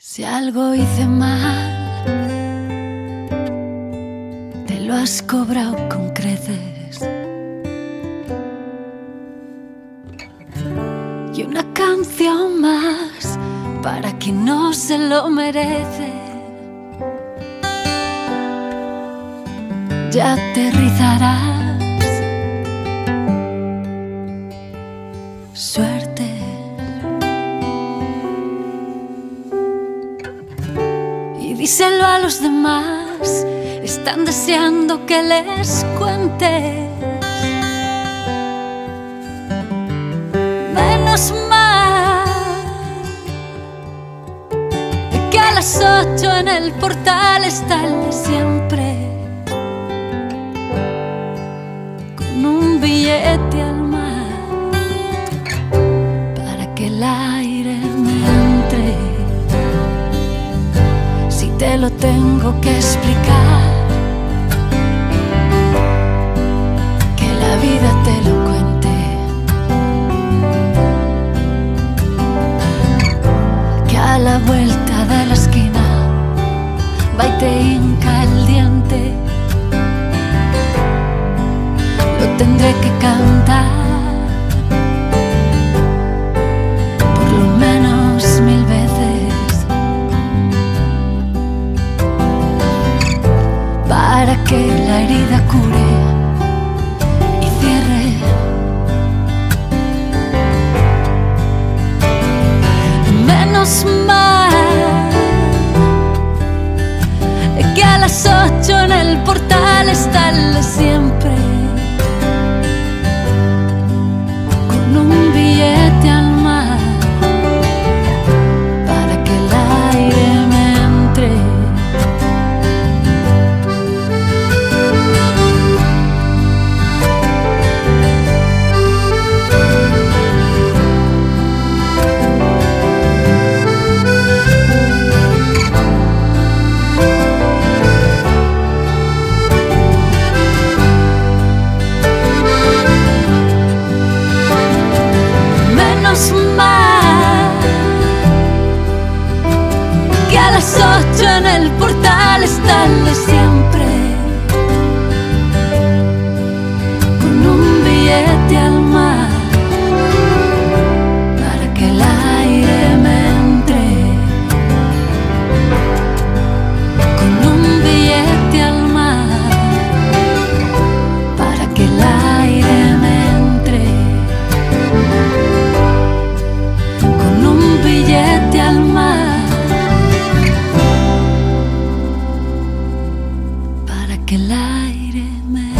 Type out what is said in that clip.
Si algo hice mal, te lo has cobrado con creces. Y una canción más para quien no se lo merece. Ya te rizarás. Suerte. Y díselo a los demás, están deseando que les cuentes. Menos mal que a las 8 en el portal está el de siempre, con un billete al mar para que el aire me entre. Si te lo tengo que explicar, que la vida te lo cuente, que a la vuelta de la esquina va y te hinca el diente. Tendré que cantar por lo menos 1000 veces para que la herida cure y cierre. Menos mal que a las 8 en el portal está el de siempre. En el portal está el de siempre, con un billete al mar para que el aire me entre, con un billete al mar para que el aire me entre, con un billete al mar. Que el aire me